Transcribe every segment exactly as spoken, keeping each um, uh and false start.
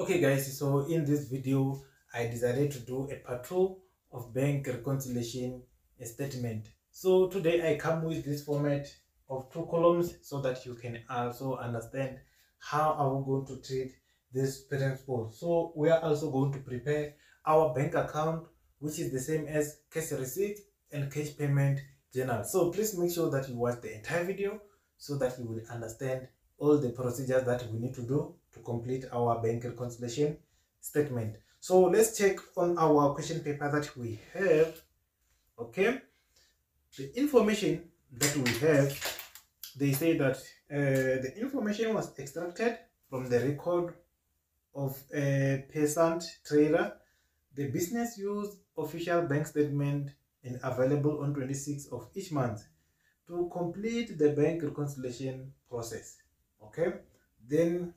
Okay guys, so in this video I decided to do a part two of bank reconciliation statement. So today I come with this format of two columns so that you can also understand how are we going to treat this principle. So we are also going to prepare our bank account, which is the same as cash receipt and cash payment journal. So please make sure that you watch the entire video so that you will understand all the procedures that we need to do to complete our bank reconciliation statement. So let's check on our question paper that we have. Okay, the information that we have, they say that uh, the information was extracted from the record of a peasant trader. The business used official bank statement and available on twenty-sixth of each month to complete the bank reconciliation process. Okay, then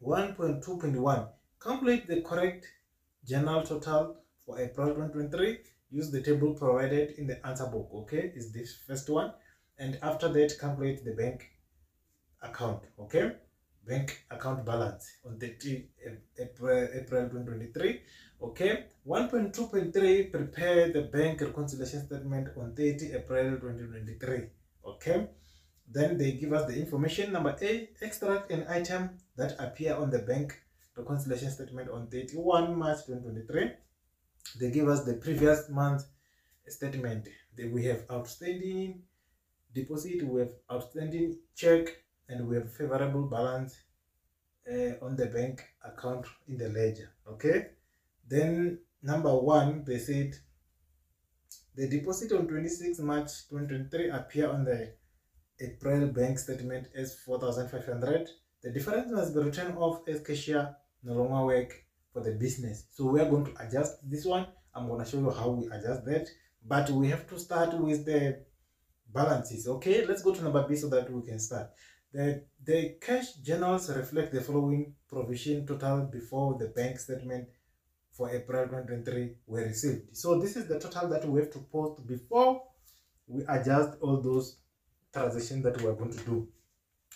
one point two point one, calculate the correct journal total for April twenty twenty-three. Use the table provided in the answer book. Okay, is this first one, and after that calculate the bank account. Okay, bank account balance on thirty April twenty twenty-three. Okay, one point two point three, prepare the bank reconciliation statement on thirty April twenty twenty-three. Okay, then they give us the information. Number A, extract an item that appear on the bank reconciliation statement on thirty-first March twenty twenty-three. They give us the previous month statement. Then we have outstanding deposit, we have outstanding check, and we have favorable balance uh, on the bank account in the ledger. Okay, then number one, they said the deposit on twenty-sixth March twenty twenty-three appear on the April bank statement as four thousand five hundred. The difference must be written off as cashier no longer work for the business. So we are going to adjust this one. I'm going to show you how we adjust that, but we have to start with the balances. Okay, let's go to number B so that we can start. The, the cash journals reflect the following provision total before the bank statement for April twenty twenty-three were received. So this is the total that we have to post before we adjust all those transaction that we are going to do.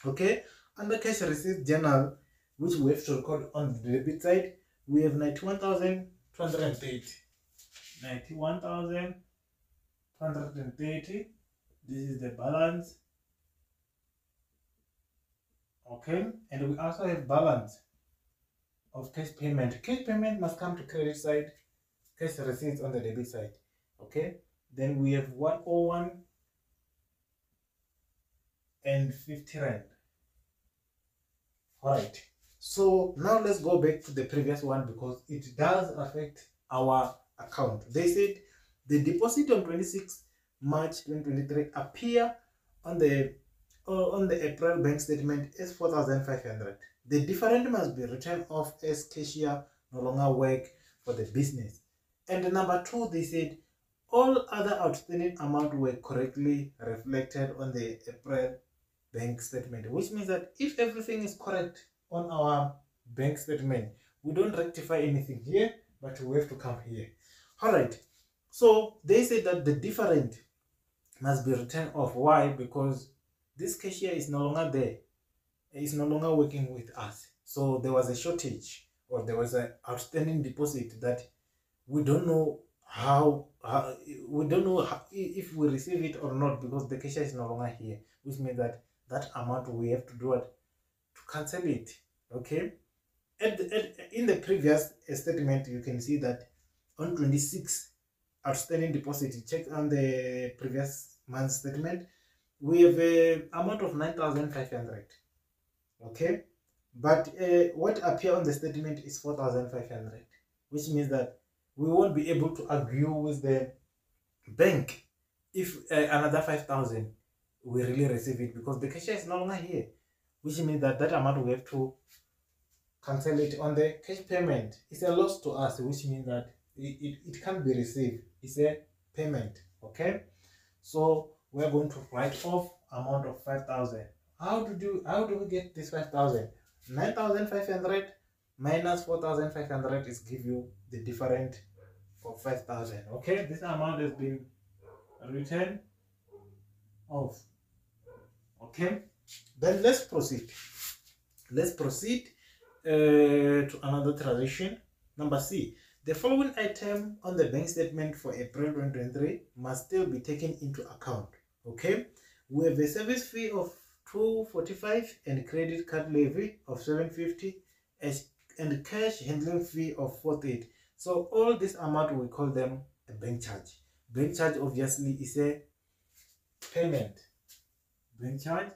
Okay, under cash receipt journal, which we have to record on the debit side, we have ninety-one thousand two hundred thirty. ninety-one thousand two hundred thirty. This is the balance. Okay, and we also have balance of cash payment. Cash payment must come to credit side, cash receipts on the debit side. Okay, then we have one oh one and fifty rand. All right, so now let's go back to the previous one because it does affect our account. They said the deposit on twenty-sixth March twenty twenty-three appear on the uh, on the April bank statement as four thousand five hundred. The difference must be written off as cashier no longer work for the business. And number two, they said all other outstanding amount were correctly reflected on the April bank statement, which means that if everything is correct on our bank statement, we don't rectify anything here, but we have to come here. All right, so they say that the different must be written off. Why? Because this cashier is no longer there, it's no longer working with us, so there was a shortage or there was an outstanding deposit that we don't know how, how we don't know how, if we receive it or not, because the cashier is no longer here, which means that that amount we have to do it to cancel it. Okay, at the, at, in the previous statement you can see that on twenty-six outstanding deposit, check on the previous month's statement, we have a amount of nine thousand five hundred. Okay, but uh, what appear on the statement is four thousand five hundred, which means that we won't be able to argue with the bank if uh, another five thousand we really receive it, because the cashier is no longer here, which means that that amount we have to cancel it on the cash payment. It's a loss to us, which means that it, it, it can't be received, it's a payment. Okay, so we're going to write off amount of five thousand. How do you how do we get this five thousand? nine thousand five hundred minus four thousand five hundred is give you the different for five thousand. Okay, this amount has been written off. Okay, then let's proceed. Let's proceed uh, to another transaction. Number C, the following item on the bank statement for April twenty twenty-three must still be taken into account. Okay, we have a service fee of two hundred forty-five dollars and credit card levy of seven hundred fifty dollars as and cash handling fee of forty-eight dollars. So all this amount, we call them a bank charge. Bank charge obviously is a payment. Bank charge,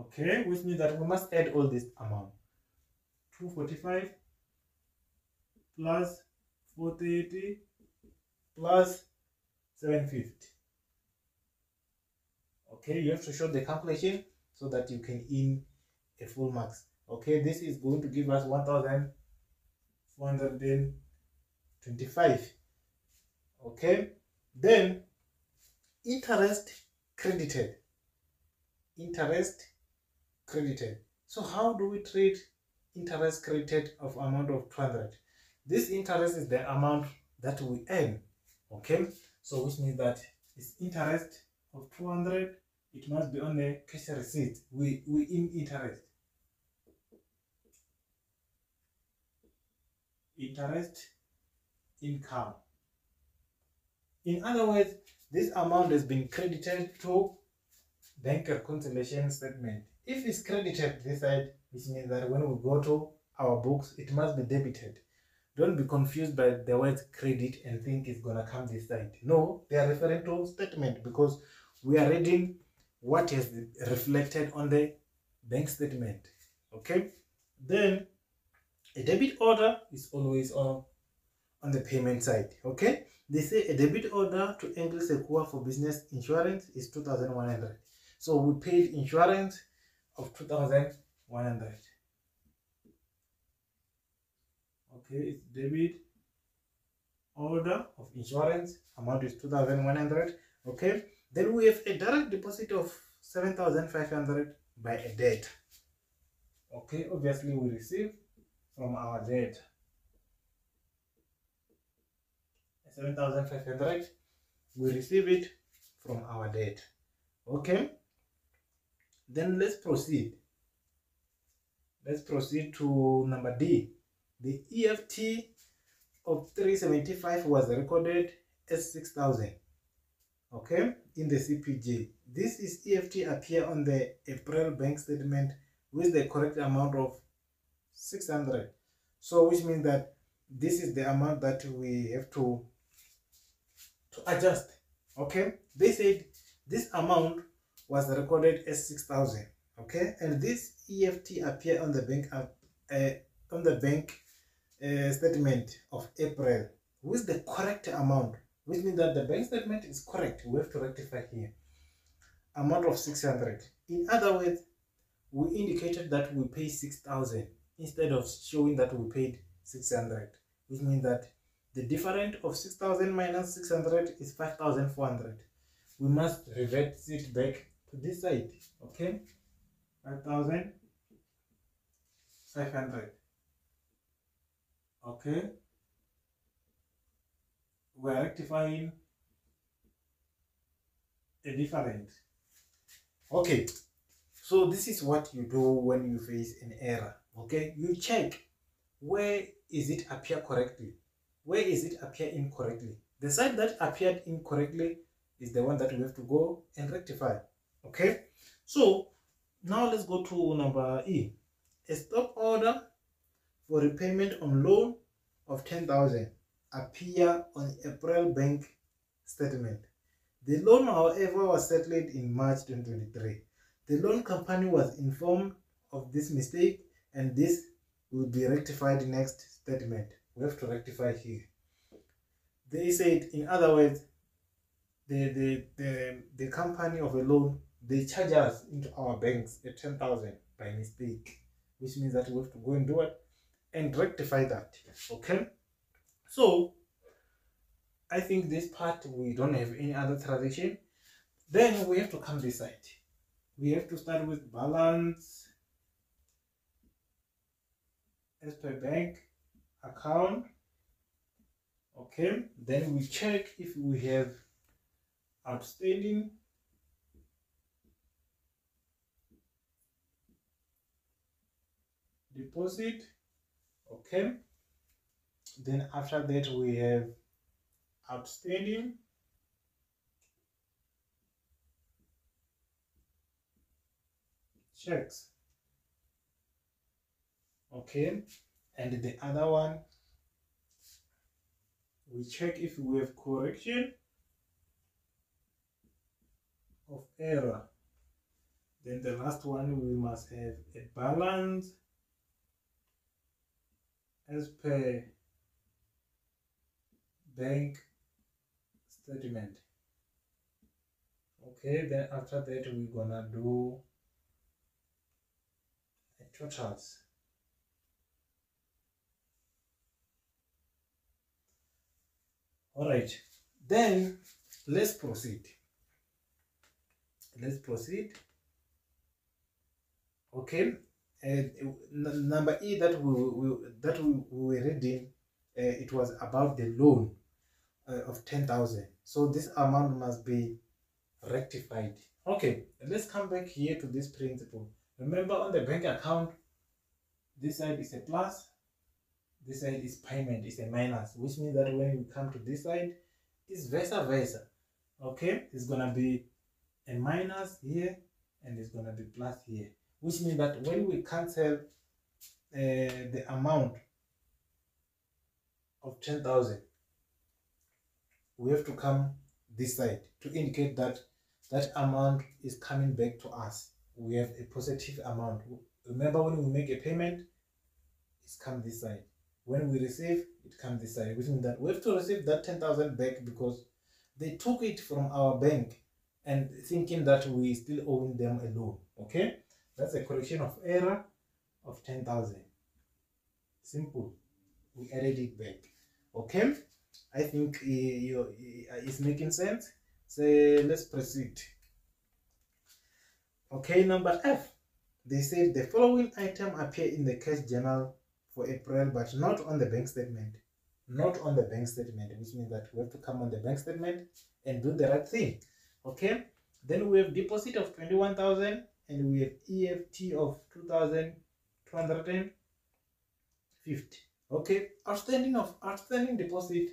okay, which means that we must add all this amount. two hundred forty-five plus four hundred eighty plus seven hundred fifty. Okay, you have to show the calculation so that you can in a full marks. Okay, this is going to give us one thousand four hundred twenty-five. Okay, then interest credited. Interest credited. So how do we treat interest credited of amount of two hundred? This interest is the amount that we earn. Okay, so which means that it's interest of two hundred. It must be on the cash receipt. We we in interest. Interest income. In other words, this amount has been credited to bank reconciliation statement. If it's credited this side, which means that when we go to our books, it must be debited. Don't be confused by the word credit and think it's gonna come this side. No, they are referring to statement because we are reading what is reflected on the bank statement. Okay, then a debit order is always on on the payment side. Okay, they say a debit order to Anglo Secure for business insurance is two thousand one hundred. So we paid insurance of two thousand one hundred. Okay, it's debit order of insurance, amount is two thousand one hundred. Okay, then we have a direct deposit of seven thousand five hundred by a debtor. Okay, obviously we receive from our debtor seven thousand five hundred. We receive it from our debtor. Okay, then let's proceed. Let's proceed to number D. The E F T of three hundred seventy-five was recorded as six thousand. Okay, in the C P J. This is E F T appear on the April bank statement with the correct amount of six hundred. So which means that this is the amount that we have to to adjust. Okay, they said this amount was recorded as six thousand. Okay, and this E F T appear on the bank uh, uh, on the bank uh, statement of April with the correct amount, which means that the bank statement is correct. We have to rectify here. Amount of six hundred. In other words, we indicated that we pay six thousand instead of showing that we paid six hundred, which means that the difference of six thousand minus six hundred is five thousand four hundred. We must revert it back to this side. Okay, five thousand five hundred. Okay, we are rectifying a different. Okay, so this is what you do when you face an error. Okay, you check where is it appear correctly, where is it appear incorrectly. The side that appeared incorrectly is the one that we have to go and rectify. Okay, so now let's go to number E. A stop order for repayment on loan of ten thousand appear on April bank statement. The loan, however, was settled in March twenty twenty-three. The loan company was informed of this mistake and this will be rectified next statement. We have to rectify here. They said, in other words, the the the, the company of a loan, they charge us into our banks at ten thousand by mistake, which means that we have to go and do it and rectify that. Okay, so I think this part we don't have any other transaction. Then we have to come this side. We have to start with balance as per bank account. Okay, then we check if we have outstanding deposit. Okay, then after that we have outstanding. Checks. Okay, and the other one, we check if we have correction of error. Then the last one, we must have a balance as per bank statement. Okay, then after that we're gonna do a totals. All right, then let's proceed. Let's proceed. Okay, and number E that we, we that we were reading, uh, it was about the loan uh, of ten thousand. So this amount must be rectified. Okay, let's come back here to this principle. Remember, on the bank account, this side is a plus, this side is payment, is a minus, which means that when we come to this side, it's vice versa. Okay, it's gonna be a minus here and it's gonna be plus here, which means that when we cancel uh, the amount of ten thousand, we have to come this side to indicate that that amount is coming back to us. We have a positive amount. Remember, when we make a payment, it's come this side. When we receive, it comes this side, which means that we have to receive that ten thousand back, because they took it from our bank and thinking that we still owe them a loan. Okay, that's a correction of error of ten thousand. Simple, we added it back. Okay, I think it's making sense. So let's proceed. Okay, number F, they said the following item appear in the cash journal for April, but not on the bank statement. Not on the bank statement, which means that we have to come on the bank statement and do the right thing. Okay, then we have deposit of twenty-one thousand and we have E F T of two thousand two hundred fifty. Okay, outstanding of outstanding deposit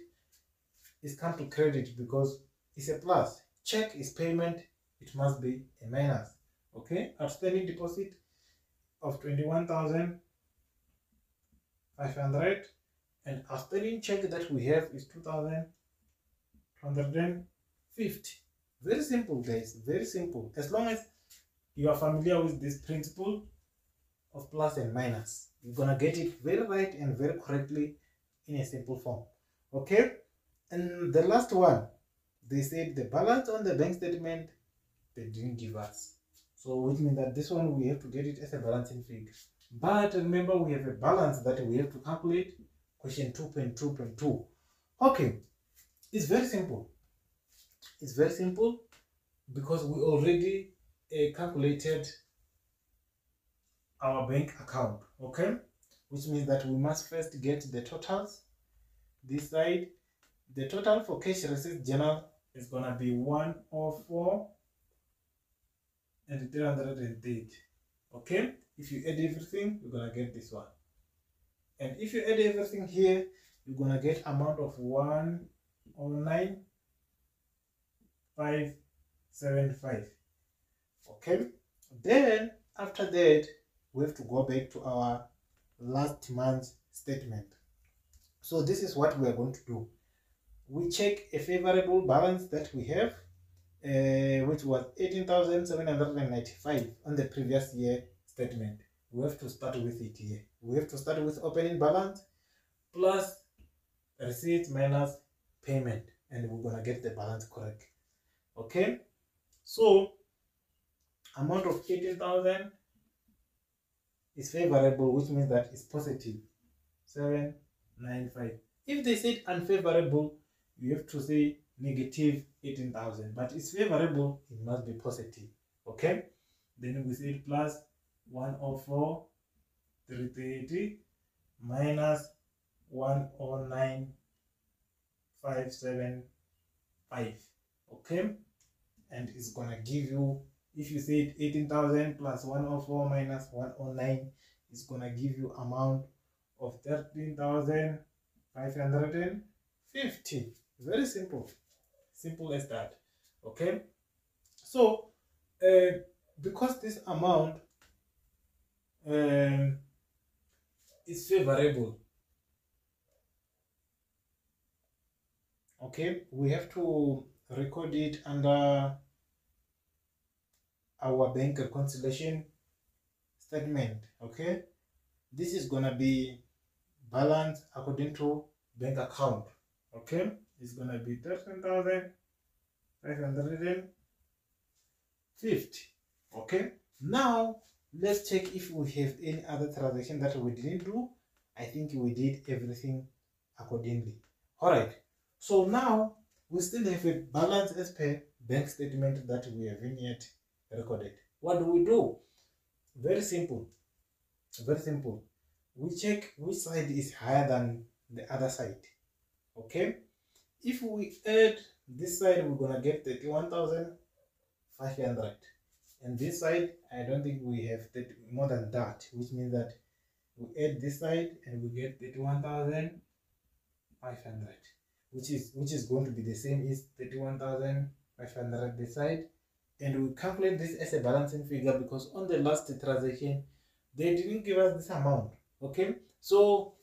is come to credit because it's a plus. Check is payment, it must be a minus. Okay, outstanding deposit of twenty-one thousand five hundred and outstanding check that we have is two thousand two hundred fifty. Very simple, guys, very simple. As long as you are familiar with this principle of plus and minus, you're gonna get it very right and very correctly in a simple form. Okay, and the last one, they said the balance on the bank statement they didn't give us. So which means that this one we have to get it as a balancing figure. But remember, we have a balance that we have to calculate, question two point two point two. Okay, it's very simple. It's very simple because we already uh, calculated our bank account. Okay, which means that we must first get the totals. This side, the total for cash receipts journal is gonna be one oh four. And three hundred eight. Okay, if you add everything, you're gonna get this one, and if you add everything here, you're gonna get amount of one oh nine five seven five. Okay, then after that we have to go back to our last month's statement. So this is what we are going to do. We check a favorable balance that we have, Uh, which was eighteen thousand seven hundred ninety-five on the previous year statement. We have to start with it here. We have to start with opening balance plus receipt minus payment, and we're gonna get the balance correct. Okay, so amount of eighteen thousand is favorable, which means that it's positive seven ninety-five. If they said unfavorable, you have to say negative eighteen thousand, but it's favorable, it must be positive. Okay, then we say plus one oh four three thirty minus one oh nine five seven five. Okay, and it's gonna give you, if you said eighteen thousand plus one oh four minus one oh nine, is gonna give you amount of thirteen thousand five hundred fifty. Very simple, simple as that. Okay, so uh, because this amount um, is favorable, okay, we have to record it under our bank reconciliation statement. Okay, this is gonna be balance according to bank account. Okay, it's gonna be thirteen thousand five hundred fifty. Okay, now let's check if we have any other transaction that we didn't do. I think we did everything accordingly. All right, so now we still have a balance as per bank statement that we haven't yet recorded. What do we do? Very simple, very simple. We check which side is higher than the other side. Okay, if we add this side, we're gonna get thirty-one thousand five hundred, and this side I don't think we have more than that, which means that we add this side and we get thirty-one thousand five hundred, which is which is going to be the same as thirty-one thousand five hundred this side. And we calculate this as a balancing figure because on the last transaction they didn't give us this amount. Okay, so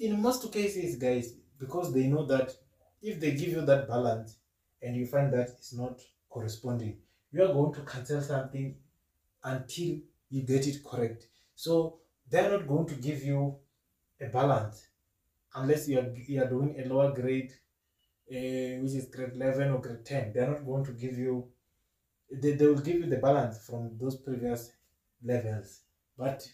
in most cases, guys, because they know that if they give you that balance and you find that it's not corresponding, you are going to cancel something until you get it correct. So they're not going to give you a balance unless you are, you are doing a lower grade, uh, which is grade eleven or grade ten. They're not going to give you, they, they will give you the balance from those previous levels, but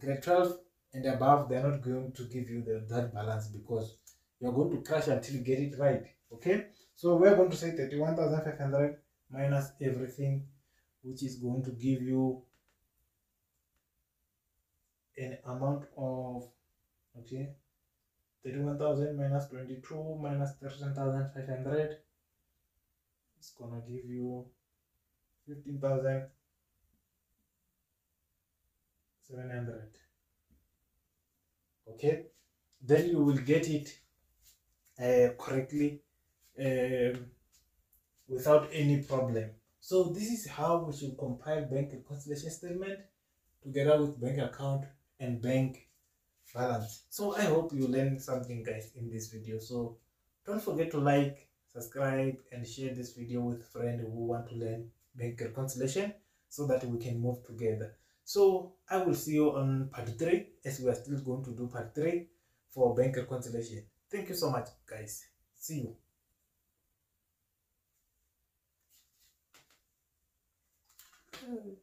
grade twelve and above, they're not going to give you the, that balance because you're going to crash until you get it right. Okay, so we're going to say thirty-one thousand five hundred minus everything, which is going to give you an amount of, okay, thirty-one thousand minus twenty-two minus thirteen thousand five hundred. It's gonna give you fifteen thousand seven hundred. Okay, then you will get it uh, correctly um, without any problem. So this is how we should compile bank reconciliation statement together with bank account and bank balance. So I hope you learned something, guys, in this video. So don't forget to like, subscribe, and share this video with friends who want to learn bank reconciliation so that we can move together. So I will see you on part three, as we are still going to do part three for bank reconciliation. Thank you so much, guys. See you. Mm.